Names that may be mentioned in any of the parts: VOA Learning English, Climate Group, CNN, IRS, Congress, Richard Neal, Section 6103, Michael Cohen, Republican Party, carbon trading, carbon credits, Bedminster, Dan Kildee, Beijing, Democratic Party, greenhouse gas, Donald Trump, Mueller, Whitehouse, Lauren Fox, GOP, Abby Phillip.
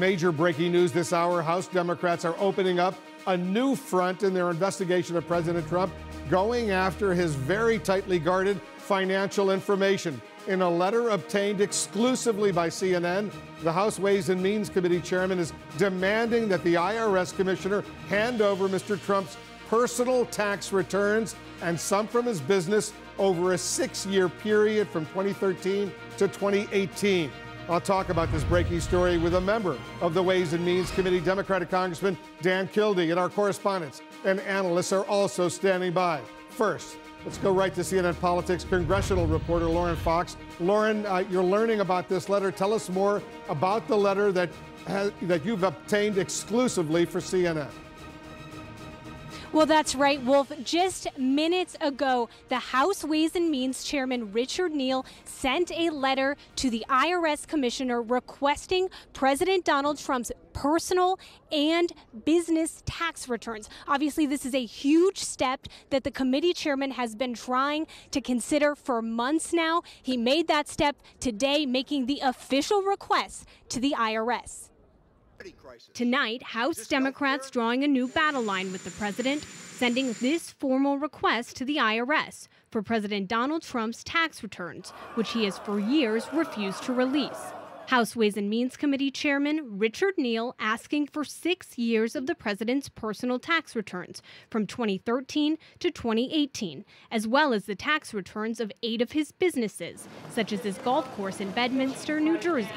Major breaking news this hour. House Democrats are opening up a new front in their investigation of President Trump, going after his very tightly guarded financial information. In a letter obtained exclusively by CNN, the House Ways and Means Committee chairman is demanding that the IRS commissioner hand over Mr. Trump's personal tax returns and some from his business over a 6-year period from 2013 to 2018. I'll talk about this breaking story with a member of the Ways and Means Committee, Democratic Congressman Dan Kildee, and our correspondents and analysts are also standing by. First, let's go right to CNN Politics congressional reporter Lauren Fox. Lauren, you're learning about this letter. Tell us more about the letter that you've obtained exclusively for CNN. Well, that's right, Wolf. Just minutes ago, the House Ways and Means Chairman Richard Neal sent a letter to the IRS commissioner requesting President Donald Trump's personal and business tax returns. Obviously, this is a huge step that the committee chairman has been trying to consider for months now. He made that step today, making the official request to the IRS. Tonight, House Democrats drawing a new battle line with the president, sending this formal request to the IRS for President Donald Trump's tax returns, which he has for years refused to release. House Ways and Means Committee Chairman Richard Neal asking for 6 years of the president's personal tax returns from 2013 to 2018, as well as the tax returns of 8 of his businesses, such as his golf course in Bedminster, New Jersey.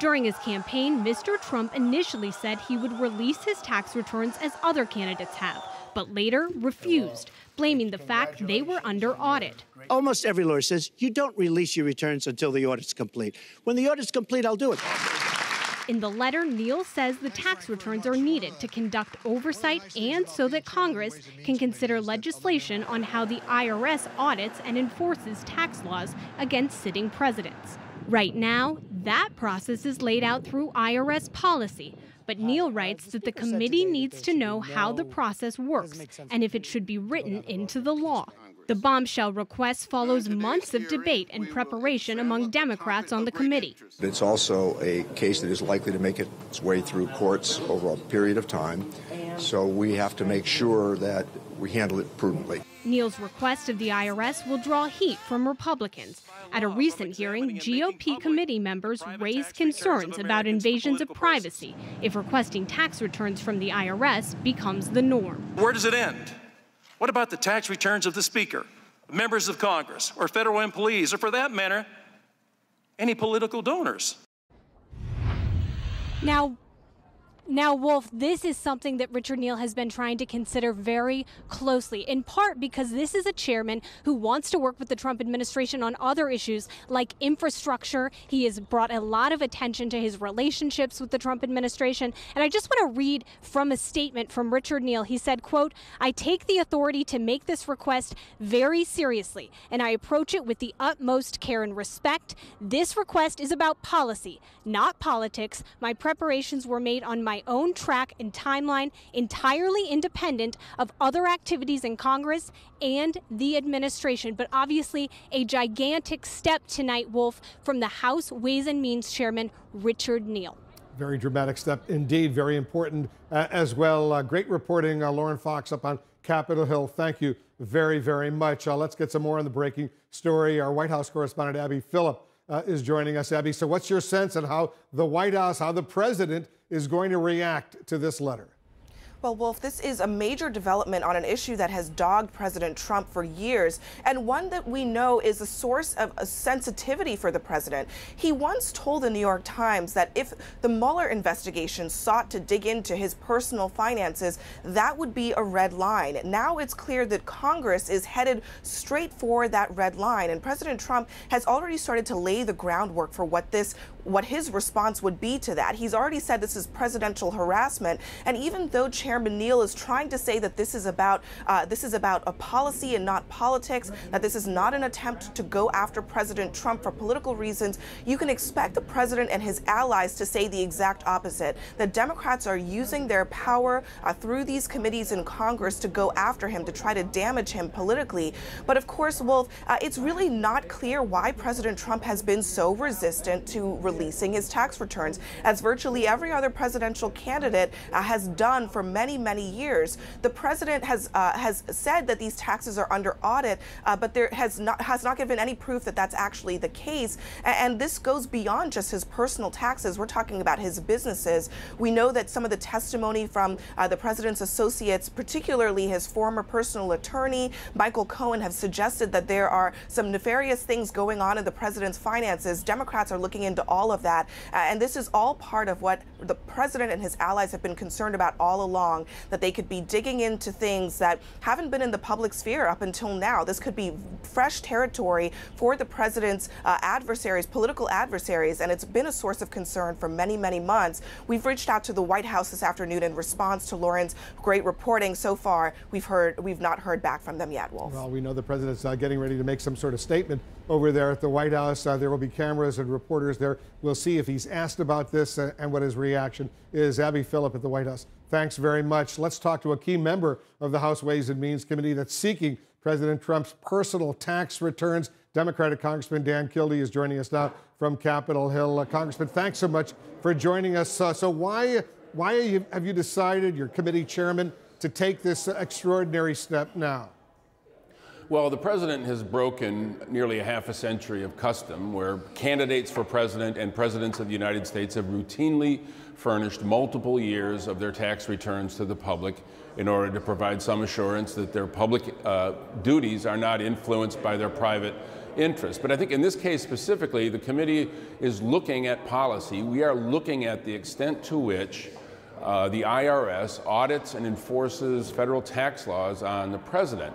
During his campaign, Mr. Trump initially said he would release his tax returns as other candidates have, but later refused, blaming the fact they were under audit. Almost every lawyer says, you don't release your returns until the audit's complete. When the audit's complete, I'll do it. In the letter, Neal says the tax returns are needed to conduct oversight and so that Congress can consider legislation on how the IRS audits and enforces tax laws against sitting presidents. Right now, that process is laid out through IRS policy, but Neal writes that the committee needs to know how the process works and if it should be written into the law. The bombshell request follows months of debate and preparation among Democrats on the committee. It's also a case that is likely to make its way through courts over a period of time, so we have to make sure that we handle it prudently. Neal's request of the IRS will draw heat from Republicans. At a recent hearing, GOP committee members raised concerns about invasions of privacy if requesting tax returns from the IRS becomes the norm. Where does it end? What about the tax returns of the Speaker, members of Congress, or federal employees, or for that matter, any political donors? Now, Wolf, this is something that Richard Neal has been trying to consider very closely, in part because this is a chairman who wants to work with the Trump administration on other issues like infrastructure. He has brought a lot of attention to his relationships with the Trump administration. And I just want to read from a statement from Richard Neal. He said, quote, "I take the authority to make this request very seriously, and I approach it with the utmost care and respect. This request is about policy, not politics. My preparations were made on my own track and timeline, entirely independent of other activities in Congress and the administration." But obviously a gigantic step tonight, Wolf, from the House Ways and Means Chairman Richard Neal. Very dramatic step indeed, very important as well. Great reporting, Lauren Fox, up on Capitol Hill. Thank you very, very much. Let's get some more on the breaking story. Our White House correspondent, Abby Phillip, is joining us. Abby, so what's your sense on how the White House, how the president is going to react to this letter? Well, Wolf, this is a major development on an issue that has dogged President Trump for years, and one that we know is a source of a sensitivity for the president. He once told the New York Times that if the Mueller investigation sought to dig into his personal finances, that would be a red line. Now it's clear that Congress is headed straight for that red line, and President Trump has already started to lay the groundwork for what his response would be to that. He's already said this is presidential harassment, and even though Chairman Neal is trying to say that this is about a policy and not politics, that this is not an attempt to go after President Trump for political reasons, you can expect the president and his allies to say the exact opposite. The Democrats are using their power through these committees in Congress to go after him, to try to damage him politically. But of course, Wolf, it's really not clear why President Trump has been so resistant to releasing his tax returns, as virtually every other presidential candidate has done for many, many years. The president has said that these taxes are under audit, but there has not given any proof that that's actually the case. And this goes beyond just his personal taxes. We're talking about his businesses. We know that some of the testimony from the president's associates, particularly his former personal attorney, Michael Cohen, have suggested that there are some nefarious things going on in the president's finances. Democrats are looking into all of that. And this is all part of what the president and his allies have been concerned about all along, that they could be digging into things that haven't been in the public sphere up until now. This could be fresh territory for the president's adversaries, political adversaries, and it's been a source of concern for many, many months. We've reached out to the White House this afternoon in response to Lauren's great reporting. So far, we've not heard back from them yet, Wolf. Well, we know the president's getting ready to make some sort of statement over there at the White House. There will be cameras and reporters there. We'll see if he's asked about this and what his reaction is. Abby Phillip at the White House, thanks very much. Let's talk to a key member of the House Ways and Means Committee that's seeking President Trump's personal tax returns. Democratic Congressman Dan Kildee is joining us now from Capitol Hill. Congressman, thanks so much for joining us. So why have you decided, your committee chairman, to take this extraordinary step now? Well, the president has broken nearly a half a century of custom where candidates for president and presidents of the United States have routinely furnished multiple years of their tax returns to the public in order to provide some assurance that their public duties are not influenced by their private interests. But I think in this case specifically, the committee is looking at policy. We are looking at the extent to which the IRS audits and enforces federal tax laws on the president.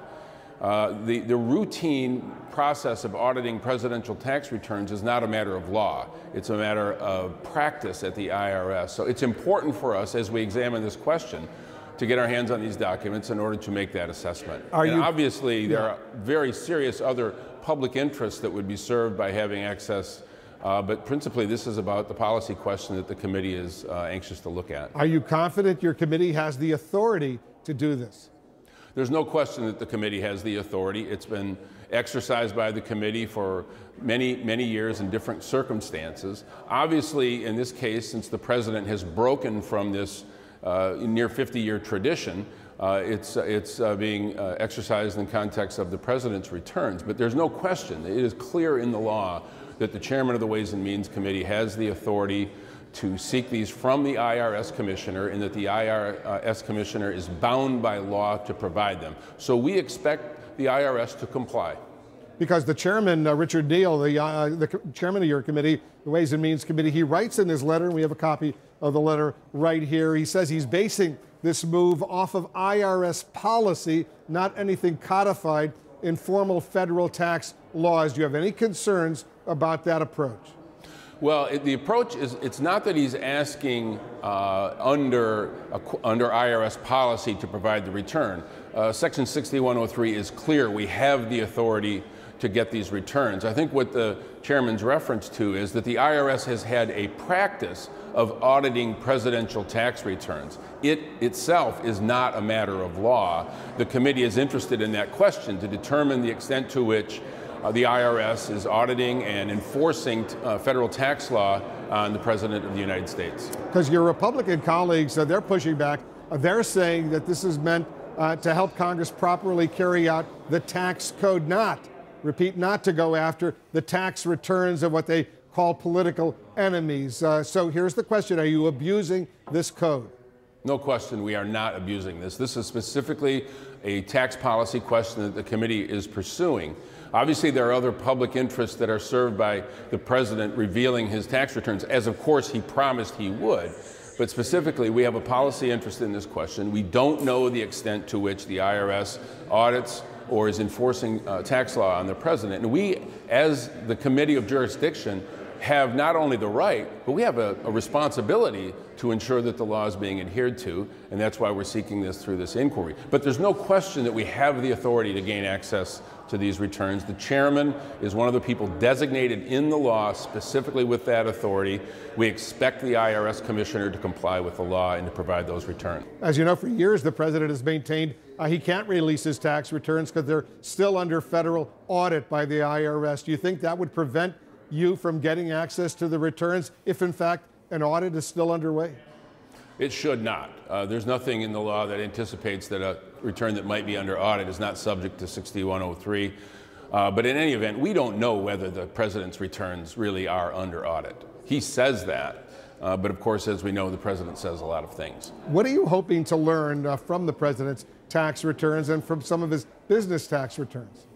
The routine process of auditing presidential tax returns is not a matter of law. It's a matter of practice at the IRS. So it's important for us, as we examine this question, to get our hands on these documents in order to make that assessment. Obviously, there are very serious other public interests that would be served by having access, but principally this is about the policy question that the committee is anxious to look at. Are you confident your committee has the authority to do this? There's no question that the committee has the authority. It's been exercised by the committee for many, many years in different circumstances. Obviously, in this case, since the president has broken from this near 50-year tradition, it's being exercised in the context of the president's returns. But there's no question, it is clear in the law that the chairman of the Ways and Means Committee has the authority to seek these from the IRS commissioner, and that the IRS commissioner is bound by law to provide them. So we expect the IRS to comply. Because the chairman, Richard Neal, the chairman of your committee, the Ways and Means Committee, he writes in his letter, and we have a copy of the letter right here, he says he's basing this move off of IRS policy, not anything codified in formal federal tax laws. Do you have any concerns about that approach? Well, the approach is, it's not that he's asking under IRS policy to provide the return. Section 6103 is clear. We have the authority to get these returns. I think what the chairman's reference to is that the IRS has had a practice of auditing presidential tax returns. It itself is not a matter of law. The committee is interested in that question to determine the extent to which the IRS is auditing and enforcing federal tax law on the president of the United States. Because your Republican colleagues, they're pushing back. They're saying that this is meant to help Congress properly carry out the tax code, not to go after the tax returns of what they call political enemies. So here's the question, are you abusing this code? No question, we are not abusing this. This is specifically a tax policy question that the committee is pursuing. Obviously, there are other public interests that are served by the president revealing his tax returns, as of course he promised he would. But specifically, we have a policy interest in this question. We don't know the extent to which the IRS audits or is enforcing tax law on the president. And we, as the committee of jurisdiction, have not only the right, but we have a responsibility to ensure that the law is being adhered to, and that's why we're seeking this through this inquiry. But there's no question that we have the authority to gain access to these returns. The chairman is one of the people designated in the law specifically with that authority. We expect the IRS commissioner to comply with the law and to provide those returns. As you know, for years the president has maintained he can't release his tax returns because they're still under federal audit by the IRS. Do you think that would prevent you from getting access to the returns if, in fact, an audit is still underway? It should not. There's nothing in the law that anticipates that a return that might be under audit is not subject to 6103. But in any event, we don't know whether the president's returns really are under audit. He says that. But of course, as we know, the president says a lot of things. What are you hoping to learn from the president's tax returns and from some of his business tax returns?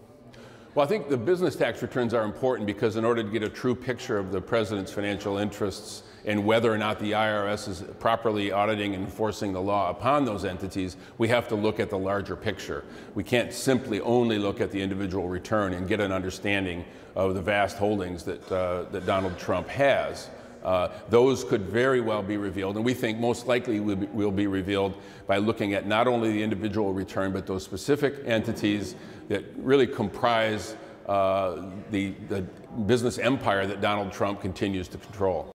Well, I think the business tax returns are important because in order to get a true picture of the president's financial interests and whether or not the IRS is properly auditing and enforcing the law upon those entities, we have to look at the larger picture. We can't simply only look at the individual return and get an understanding of the vast holdings that, Donald Trump has. Those could very well be revealed, and we think most likely will be revealed by looking at not only the individual return, but those specific entities that really comprise the business empire that Donald Trump continues to control.